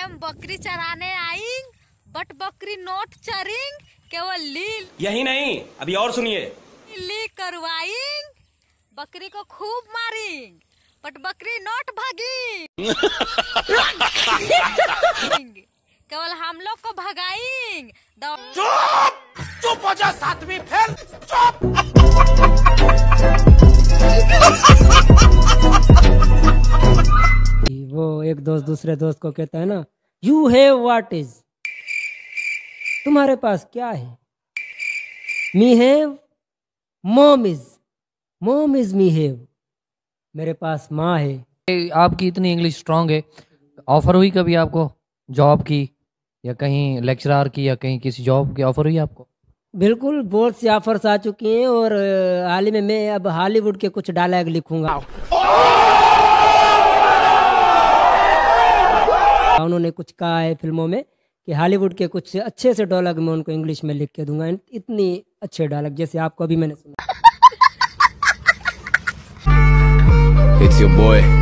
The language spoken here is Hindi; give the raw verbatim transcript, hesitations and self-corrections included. हम बकरी चराने आई, बट बकरी नोट चरिंग केवल लील। यही नहीं, अभी और सुनिए। ली करवाइंग, बकरी को खूब मारिंग, बट बकरी नोट भागिंग। केवल हम लोग को भगाइंग। चुप चुप हो जा सातवीं, फिर चुप। वो एक दोस्त दूसरे दोस्त को कहता है ना, यू हैव व्हाट इज, तुम्हारे पास क्या है। Me have mom is, mom is me have, मेरे पास माँ है। आपकी इतनी इंग्लिश स्ट्रांग है, ऑफर हुई कभी आपको जॉब की या कहीं लेक्चरार की या कहीं किसी जॉब की ऑफर हुई आपको? बिल्कुल, बहुत सी ऑफर्स आ चुकी हैं और हाल ही में मैं अब हॉलीवुड के कुछ डायलॉग लिखूंगा। उन्होंने कुछ कहा है फिल्मों में कि हॉलीवुड के कुछ अच्छे से डायलॉग मैं उनको इंग्लिश में लिख के दूंगा। इतनी अच्छे डायलॉग जैसे आपको अभी मैंने सुना। It's your boy.